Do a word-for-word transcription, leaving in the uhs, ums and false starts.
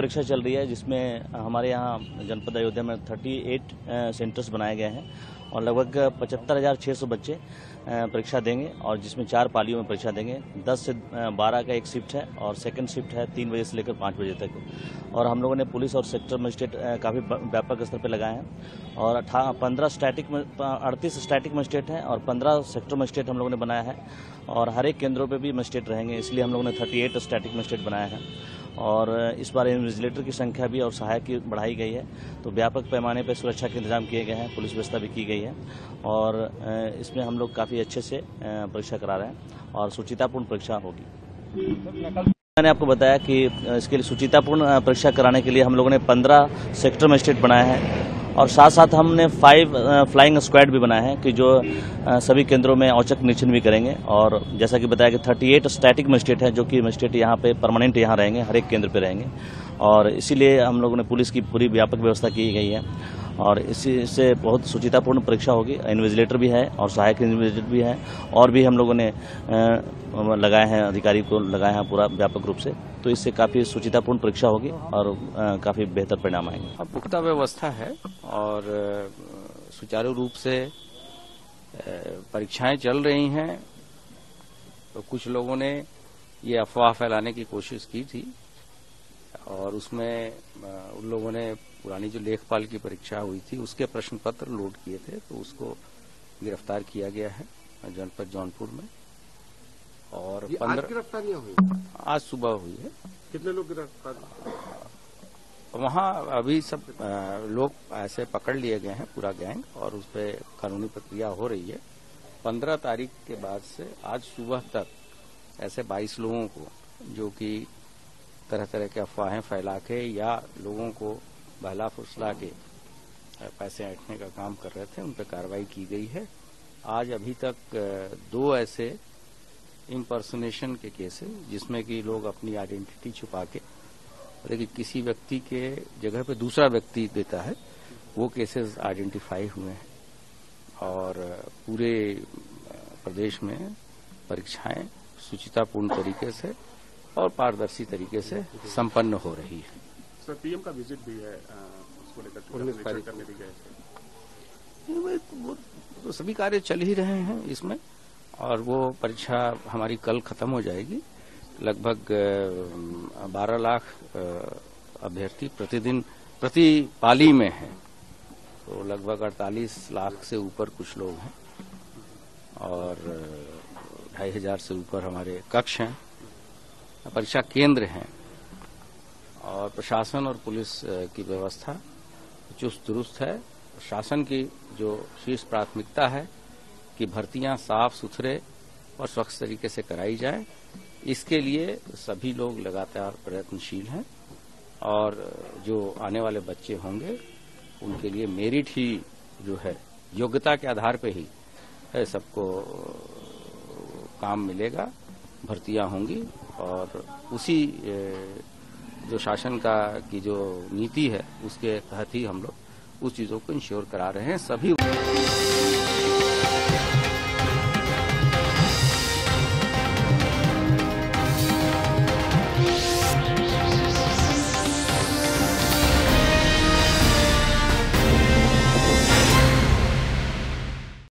परीक्षा चल रही है जिसमें हमारे यहाँ जनपद अयोध्या में अड़तीस सेंटर्स बनाए गए हैं और लगभग पचहत्तर हजार छः सौ बच्चे परीक्षा देंगे और जिसमें चार पालियों में परीक्षा देंगे। दस से बारह का एक शिफ्ट है और सेकंड शिफ्ट है तीन बजे से लेकर पाँच बजे तक। और हम लोगों ने पुलिस और सेक्टर मजिस्ट्रेट काफ़ी व्यापक स्तर पर लगाए हैं और अठारह पंद्रह स्टैटिक अड़तीस स्टैटिक मजिस्ट्रेट हैं और पंद्रह सेक्टर मजिस्ट्रेट हम लोगों ने बनाया है और हर एक केंद्रों पर भी मजिस्ट्रेट रहेंगे, इसलिए हम लोगों ने थर्टी एट स्टैटिक मजिस्ट्रेट बनाया है। और इस बार इन्विजिलेटर की संख्या भी और सहायक की बढ़ाई गई है, तो व्यापक पैमाने पर सुरक्षा के इंतजाम किए गए हैं, पुलिस व्यवस्था भी की गई है और इसमें हम लोग काफ़ी अच्छे से परीक्षा करा रहे हैं और सुचितापूर्ण परीक्षा होगी। मैंने आपको बताया कि इसके लिए सुचितापूर्ण परीक्षा कराने के लिए हम लोगों ने पंद्रह सेक्टर मजिस्ट्रेट बनाए हैं और साथ साथ हमने फाइव फ्लाइंग स्क्वाड भी बनाए हैं कि जो सभी केंद्रों में औचक निरीक्षण भी करेंगे। और जैसा कि बताया कि अड़तीस स्टैटिक मजिस्ट्रेट हैं जो कि मजिस्ट्रेट यहाँ पे परमानेंट यहाँ रहेंगे, हर एक केंद्र पे रहेंगे और इसीलिए हम लोगों ने पुलिस की पूरी व्यापक व्यवस्था की गई है और इसी इससे बहुत सुचितापूर्ण परीक्षा होगी। इन्विजिलेटर भी है और सहायक इन्विजिलेटर भी है और भी हम लोगों ने लगाए हैं, अधिकारी को लगाए हैं पूरा व्यापक रूप से, तो इससे काफ़ी सुचितापूर्ण परीक्षा होगी और काफ़ी बेहतर परिणाम आएंगे। पुख्ता व्यवस्था है और सुचारू रूप से परीक्षाएं चल रही हैं। तो कुछ लोगों ने ये अफवाह फैलाने की कोशिश की थी और उसमें उन लोगों ने पुरानी जो लेखपाल की परीक्षा हुई थी उसके प्रश्न पत्र लोड किए थे, तो उसको गिरफ्तार किया गया है जनपद जौनपुर में। और पंद्रह गिरफ्तारियां हुई आज सुबह हुई है। कितने लोग गिरफ्तार? वहाँ अभी सब लोग ऐसे पकड़ लिए गए हैं, पूरा गैंग, और उस पर कानूनी प्रक्रिया हो रही है। पंद्रह तारीख के बाद से आज सुबह तक ऐसे बाईस लोगों को जो कि तरह तरह के अफवाहें फैला के या लोगों को बहला फुसला के पैसे ऐंठने का काम कर रहे थे, उन पर कार्रवाई की गई है। आज अभी तक दो ऐसे इम्पर्सनेशन के केसेस जिसमें कि लोग अपनी आइडेंटिटी छुपा के, लेकिन किसी व्यक्ति के जगह पे दूसरा व्यक्ति देता है, वो केसेस आइडेंटिफाई हुए हैं और पूरे प्रदेश में परीक्षाएं सुचितापूर्ण तरीके से और पारदर्शी तरीके से संपन्न हो रही है। सर, पीएम का विजिट भी है, उसको लेकर करने भी गए थे। तो सभी कार्य चल ही रहे हैं इसमें और वो परीक्षा हमारी कल खत्म हो जाएगी। लगभग बारह लाख अभ्यर्थी प्रतिदिन प्रति पाली में हैं, तो लगभग अड़तालीस लाख से ऊपर कुछ लोग हैं और ढाई हजार से ऊपर हमारे कक्ष हैं, परीक्षा केंद्र हैं और प्रशासन और पुलिस की व्यवस्था चुस्त दुरुस्त है। प्रशासन की जो शीर्ष प्राथमिकता है कि भर्तियां साफ सुथरे और स्वच्छ तरीके से कराई जाए, इसके लिए सभी लोग लगातार प्रयत्नशील हैं और जो आने वाले बच्चे होंगे उनके लिए मेरिट ही जो है, योग्यता के आधार पे ही है, सबको काम मिलेगा, भर्तियां होंगी और उसी जो शासन का की जो नीति है उसके तहत ही हम लोग उस चीजों को इंश्योर करा रहे हैं सभी।